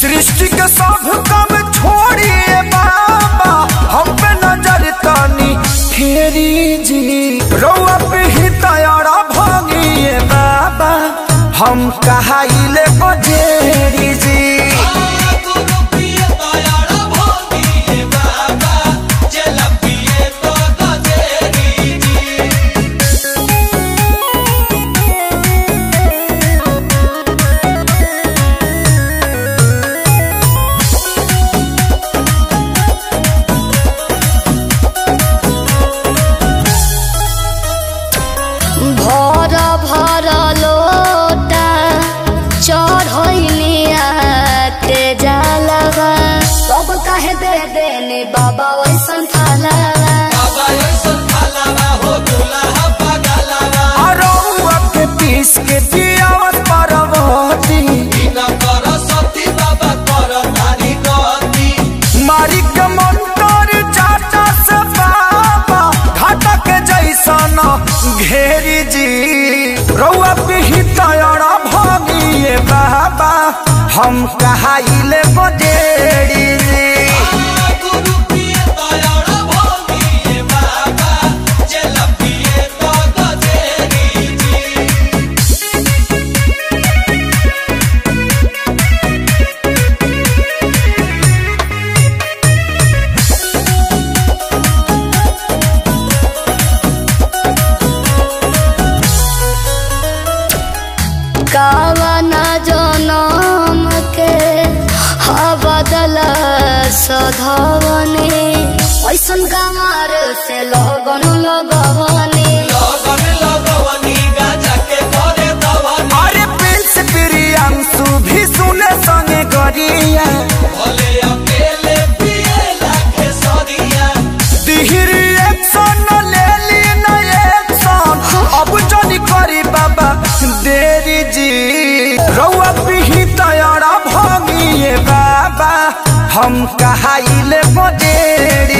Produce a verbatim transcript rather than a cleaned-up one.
सृष्टि के सब काम छोड़िए बाबा, हम पे नजर तानी खेरी जी, रौआ पे ही तैयारा भागिए बाबा, हम कहाइले बजेरी जी। बाबा वैसन थालावा, बाबा वैसन थालावा हो दुल्हा पगलावा, अरौवा के पीस के पियावत परवती, बिना करसती बाबा कर तारी गती, मारी के मंतर चाचा से बाबा घाटा के जैसा न घेरी जी, रौवा पे ही तैयारा भागिए बाबा, हम कहाइले बजेरी जी। कावना जनम के बदल सधवने, ऐसन गमार से लगन लगवने, लगन लगवनी गाजा के करे दवनी, अरे प्रिंस प्रियांशु भी सुने संगे गरिया, भले अकेले पिए लाखे सरिया, दिहिर एक्शन ले ली ना एक्शन, अब जनी करी बाबा देरी जी, रौआ पिही तैयारा भागिए बाबा, हम कहाइले बजेरी।